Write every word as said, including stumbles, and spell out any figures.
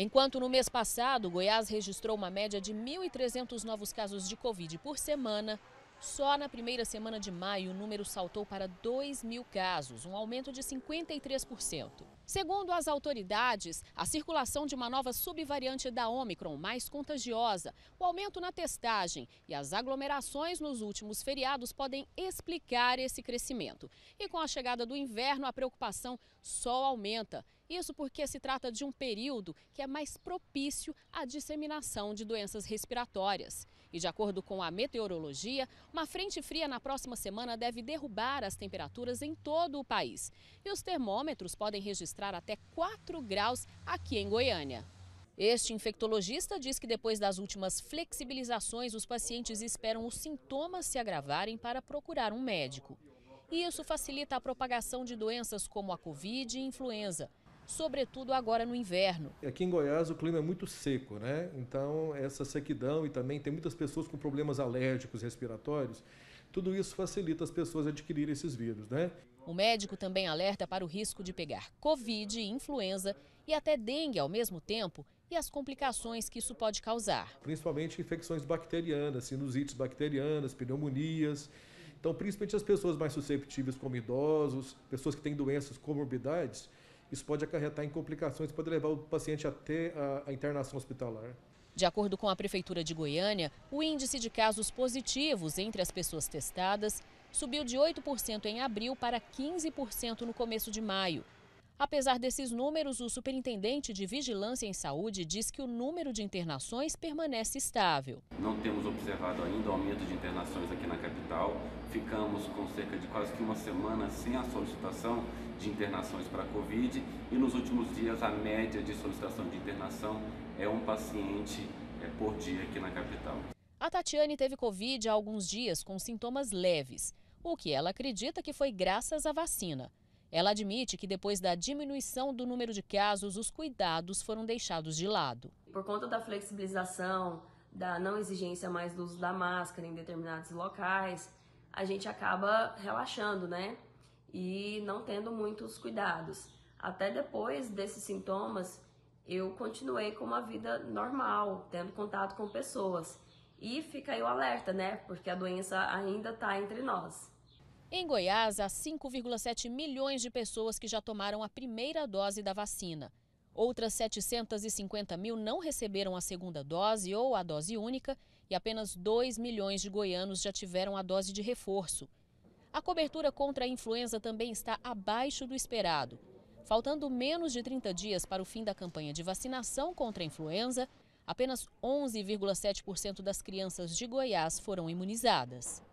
Enquanto no mês passado, Goiás registrou uma média de mil e trezentos novos casos de Covid por semana, só na primeira semana de maio o número saltou para dois mil casos, um aumento de cinquenta e três por cento. Segundo as autoridades, a circulação de uma nova subvariante da Ômicron, mais contagiosa, o aumento na testagem e as aglomerações nos últimos feriados podem explicar esse crescimento. E com a chegada do inverno, a preocupação só aumenta. Isso porque se trata de um período que é mais propício à disseminação de doenças respiratórias. E de acordo com a meteorologia, uma frente fria na próxima semana deve derrubar as temperaturas em todo o país. E os termômetros podem registrar até quatro graus aqui em Goiânia. Este infectologista diz que depois das últimas flexibilizações, os pacientes esperam os sintomas se agravarem para procurar um médico. E isso facilita a propagação de doenças como a Covid e influenza, sobretudo agora no inverno. Aqui em Goiás o clima é muito seco, né? Então essa sequidão e também tem muitas pessoas com problemas alérgicos, respiratórios, tudo isso facilita as pessoas a adquirirem esses vírus, né? O médico também alerta para o risco de pegar Covid, influenza e até dengue ao mesmo tempo e as complicações que isso pode causar. Principalmente infecções bacterianas, sinusites bacterianas, pneumonias. Então principalmente as pessoas mais susceptíveis como idosos, pessoas que têm doenças comorbidades, isso pode acarretar em complicações, pode levar o paciente até a internação hospitalar. De acordo com a Prefeitura de Goiânia, o índice de casos positivos entre as pessoas testadas subiu de oito por cento em abril para quinze por cento no começo de maio. Apesar desses números, o superintendente de Vigilância em Saúde diz que o número de internações permanece estável. Não temos observado ainda o aumento de internações aqui na capital. Ficamos com cerca de quase que uma semana sem a solicitação de internações para a Covid e nos últimos dias a média de solicitação de internação é um paciente por dia aqui na capital. A Tatiane teve Covid há alguns dias com sintomas leves, o que ela acredita que foi graças à vacina. Ela admite que depois da diminuição do número de casos, os cuidados foram deixados de lado. Por conta da flexibilização, da não exigência mais do uso da máscara em determinados locais, a gente acaba relaxando, né? E não tendo muitos cuidados. Até depois desses sintomas, eu continuei com uma vida normal, tendo contato com pessoas. E fica aí o alerta, né? Porque a doença ainda está entre nós. Em Goiás, há cinco vírgula sete milhões de pessoas que já tomaram a primeira dose da vacina. Outras setecentos e cinquenta mil não receberam a segunda dose ou a dose única e apenas dois milhões de goianos já tiveram a dose de reforço. A cobertura contra a influenza também está abaixo do esperado. Faltando menos de trinta dias para o fim da campanha de vacinação contra a influenza, apenas onze vírgula sete por cento das crianças de Goiás foram imunizadas.